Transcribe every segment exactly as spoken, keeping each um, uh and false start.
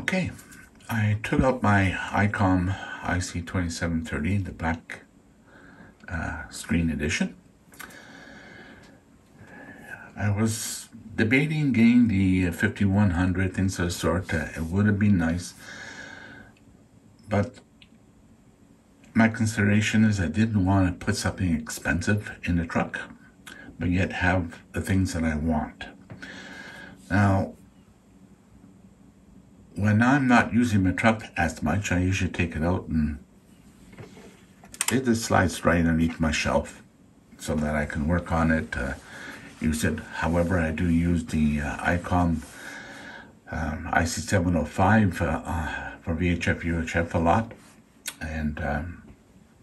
Okay, I took out my Icom I C twenty-seven thirty, the black uh, screen edition. I was debating getting the fifty-one hundred, things of the sort. Uh, it would have been nice, but my consideration is I didn't want to put something expensive in the truck, but yet have the things that I want. Now, when I'm not using my truck as much, I usually take it out and it just slides right underneath my shelf so that I can work on it, uh, use it. However, I do use the uh, Icom um, I C seven oh five uh, uh, for V H F, U H F a lot, and um,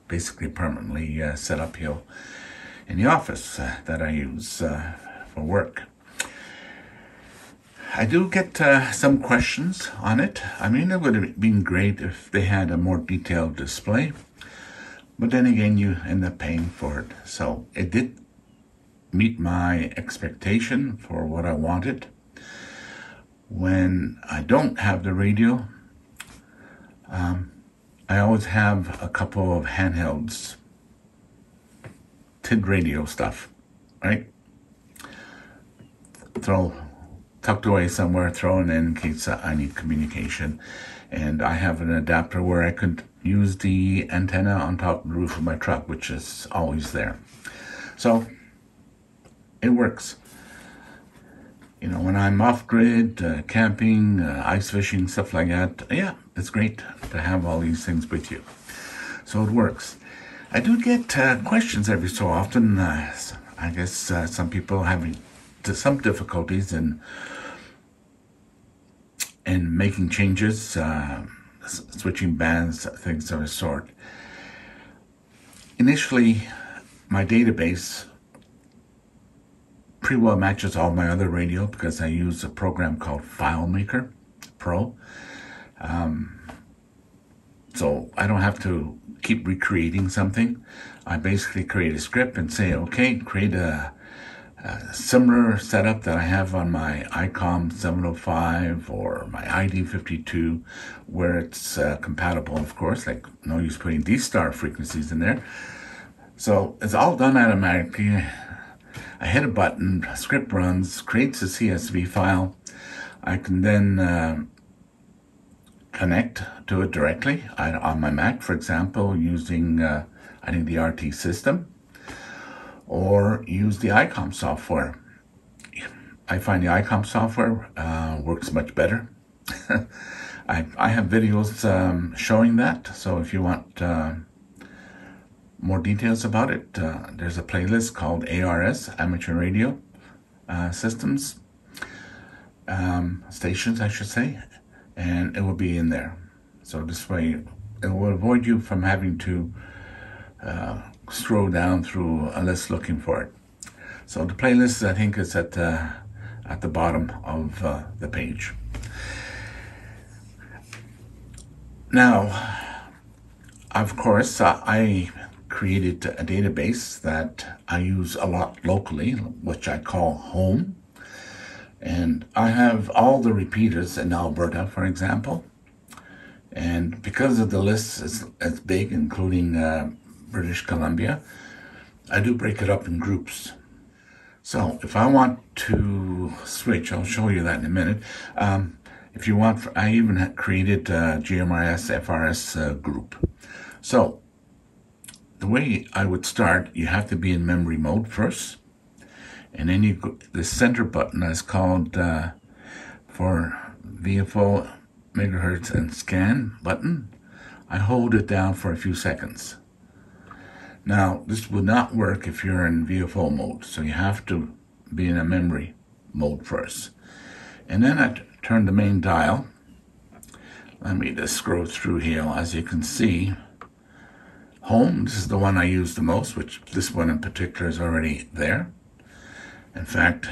basically permanently uh, set up here in the office uh, that I use uh, for work. I do get uh, some questions on it. I mean, it would have been great if they had a more detailed display, but then again, you end up paying for it. So it did meet my expectation for what I wanted. When I don't have the radio, um, I always have a couple of handhelds, TidRadio stuff, right? Throw tucked away somewhere, thrown in in case I need communication. And I have an adapter where I could use the antenna on top of the roof of my truck, which is always there. So it works. You know, when I'm off-grid, uh, camping, uh, ice fishing, stuff like that, yeah, it's great to have all these things with you. So it works. I do get uh, questions every so often. Uh, I guess uh, some people have some difficulties in and making changes, uh, switching bands, things of a sort. Initially, my database pretty well matches all my other radio because I use a program called FileMaker Pro. Um, so I don't have to keep recreating something. I basically create a script and say, okay, create a Uh, similar setup that I have on my Icom seven oh five or my I D fifty-two, where it's uh, compatible, of course. Like, no use putting D-Star frequencies in there. So it's all done automatically. I hit a button, script runs, creates a C S V file. I can then uh, connect to it directly I, on my Mac, for example, using uh, I think the R T System, or use the Icom software. I find the Icom software uh, works much better. I, I have videos um, showing that, so if you want uh, more details about it, uh, there's a playlist called A R S, Amateur Radio uh, Systems, um, Stations I should say, and it will be in there. So this way it will avoid you from having to uh, scroll down through a list looking for it. So the playlist, I think, is at uh, at the bottom of uh, the page. Now, of course, uh, I created a database that I use a lot locally, which I call home, and I have all the repeaters in Alberta, for example. And because of the list is it's big, including Uh, British Columbia, I do break it up in groups. So if I want to switch, I'll show you that in a minute. Um, if you want, for, I even had created a G M R S, F R S uh, group. So the way I would start, you have to be in memory mode first, and then you go, the center button is called uh, for V F O, megahertz, and scan button. I hold it down for a few seconds. Now, this would not work if you're in V F O mode, so you have to be in a memory mode first. And then I turn the main dial. Let me just scroll through here. As you can see, home, this is the one I use the most, which this one in particular is already there. In fact,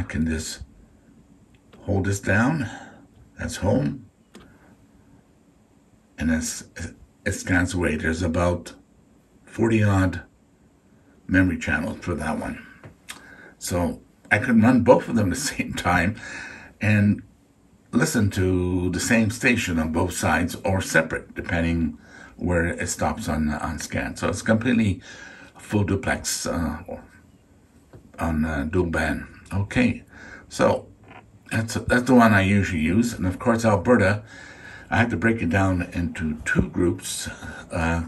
I can just hold this down. That's home. And that's it scans away. There's about forty odd memory channels for that one. So I could run both of them at the same time and listen to the same station on both sides or separate, depending where it stops on on scan. So it's completely full duplex uh, on uh, dual band. Okay, so that's that's the one I usually use, and of course Alberta, I have to break it down into two groups, uh,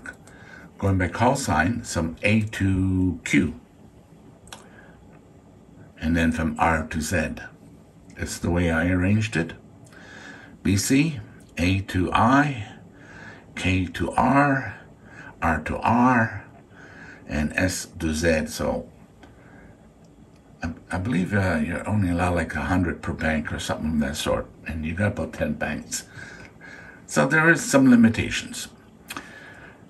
going by call sign, some A to Q, and then from R to Z. That's the way I arranged it. B C, A to I, K to R, R to R, and S to Z. So I, I believe uh, you're only allowed like a hundred per bank or something of that sort, and you've got about ten banks. So there is some limitations.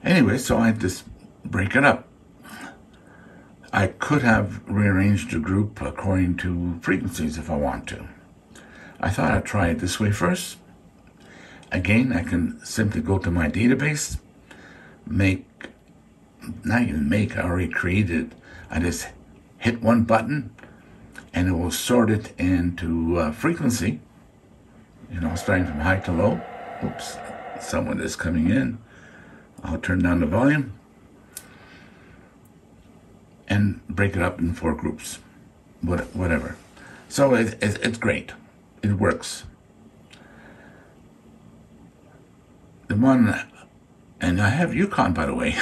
Anyway, so I just break it up. I could have rearranged the group according to frequencies if I want to. I thought I'd try it this way first. Again, I can simply go to my database, make, not even make, I already created it. I just hit one button and it will sort it into uh, frequency, you know, starting from high to low. Oops, someone is coming in. I'll turn down the volume and break it up in four groups, whatever. So it, it, it's great. It works. The one, and I have Yukon, by the way,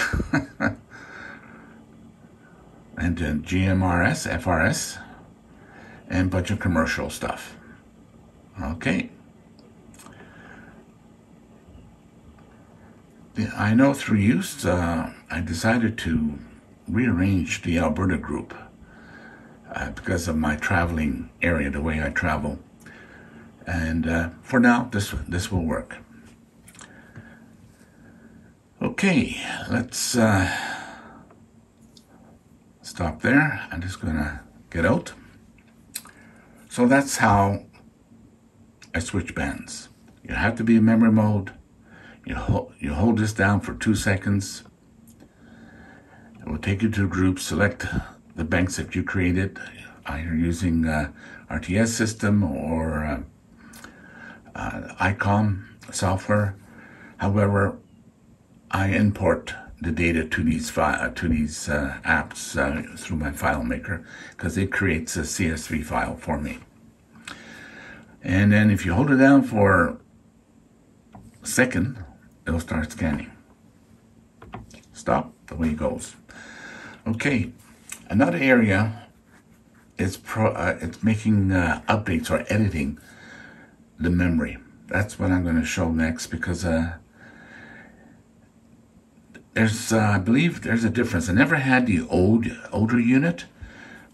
and uh, G M R S, F R S, and a bunch of commercial stuff. Okay. I know through use, uh, I decided to rearrange the Alberta group uh, because of my traveling area, the way I travel. And uh, for now, this, this will work. Okay, let's uh, stop there. I'm just going to get out. So that's how I switch bands. You have to be in memory mode. You hold, you hold this down for two seconds. It will take you to a group. Select the banks that you created. Either using uh, R T S system or uh, uh, Icom software. However, I import the data to these fi to these uh, apps uh, through my FileMaker because it creates a C S V file for me. And then if you hold it down for a second, it'll start scanning. Stop, the way it goes. Okay, another area is pro, uh, it's making uh, updates or editing the memory. That's what I'm going to show next because uh, there's, uh, I believe there's a difference. I never had the old older unit,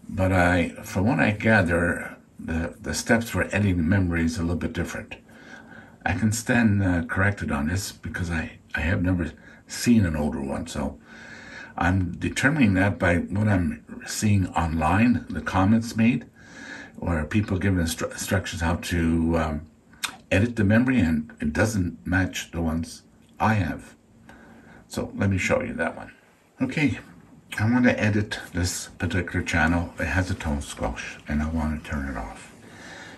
but I, from what I gather, the, the steps for editing the memory is a little bit different. I can stand uh, corrected on this because I, I have never seen an older one. So I'm determining that by what I'm seeing online, the comments made, or people giving instru instructions how to um, edit the memory, and it doesn't match the ones I have. So let me show you that one. Okay, I want to edit this particular channel. It has a tone squelch, and I want to turn it off.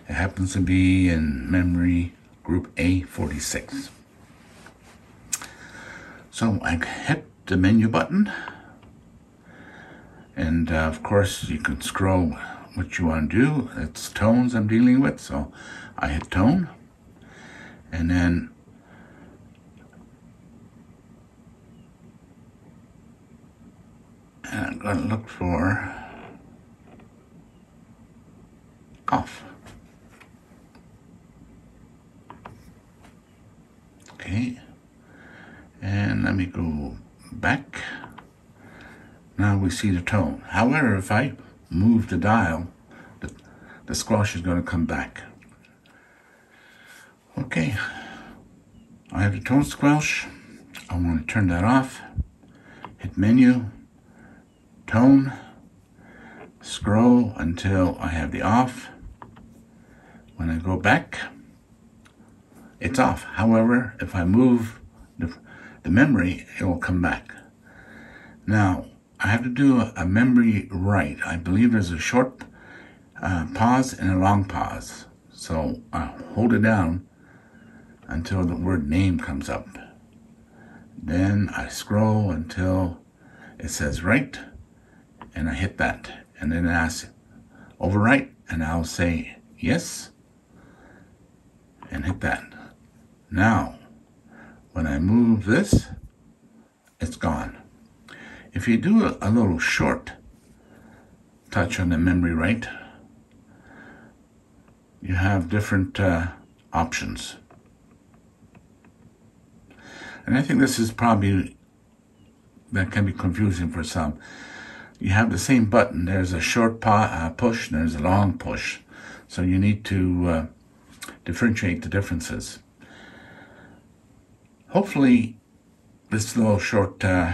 It happens to be in memory group A forty-six. So I hit the menu button, and uh, of course you can scroll what you want to do. It's tones I'm dealing with, so I hit tone, and then and I'm going to look for off. Okay, and let me go back. Now we see the tone. However, if I move the dial, the, the squash is going to come back. Okay, I have the tone squelch. I want to turn that off. Hit menu, tone, scroll until I have the off. When I go back, it's off. However, if I move the, the memory, it will come back. Now, I have to do a, a memory write. I believe there's a short uh, pause and a long pause. So I'll hold it down until the word name comes up. Then I scroll until it says write, and I hit that. And then it asks overwrite, and I'll say yes, and hit that. Now, when I move this, it's gone. If you do a, a little short touch on the memory write, you have different uh, options. And I think this is probably, that can be confusing for some. You have the same button. There's a short pa uh, push, and there's a long push. So you need to uh, differentiate the differences. Hopefully, this little short uh,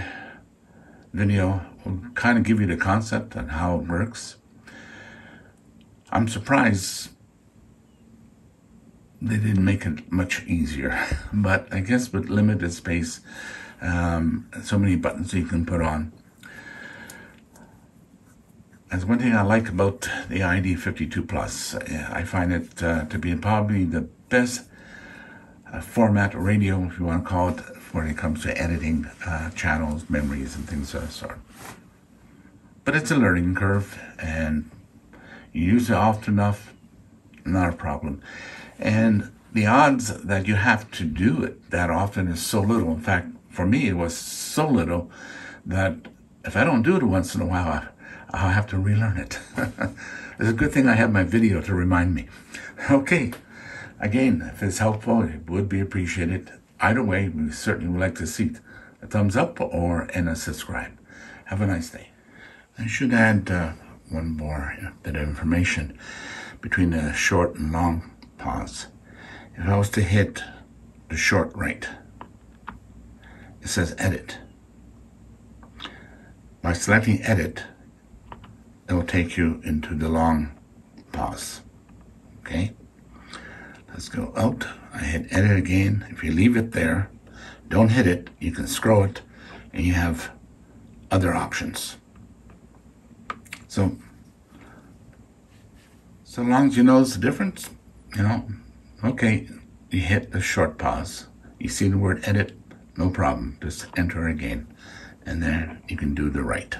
video will kind of give you the concept and how it works. I'm surprised they didn't make it much easier, but I guess with limited space, um, so many buttons you can put on. That's one thing I like about the I D fifty-two Plus. I find it uh, to be probably the best uh, format radio, if you want to call it, when it comes to editing uh, channels, memories, and things of that sort. But it's a learning curve, and you use it often enough, not a problem. And the odds that you have to do it that often is so little. In fact, for me, it was so little that if I don't do it once in a while, I, I'll have to relearn it. It's a good thing I have my video to remind me. Okay. Again, if it's helpful, it would be appreciated. Either way, we certainly would like to see a thumbs up or and a subscribe. Have a nice day. I should add uh, one more bit of information between the short and long pause. If I was to hit the short write, it says edit. By selecting edit, it will take you into the long pause. Okay, let's go out. I hit edit again. If you leave it there, don't hit it, you can scroll it, and you have other options. So, so long as you notice the difference, you know, okay, you hit the short pause. You see the word edit, no problem, just enter again, and then you can do the write.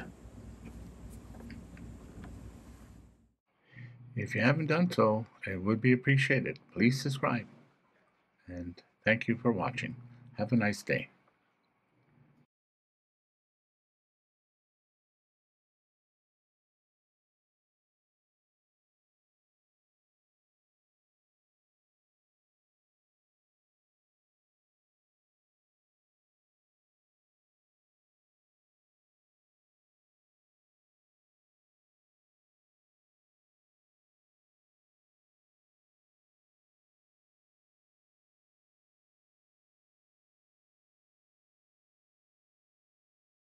If you haven't done so, it would be appreciated. Please subscribe. And thank you for watching. Have a nice day.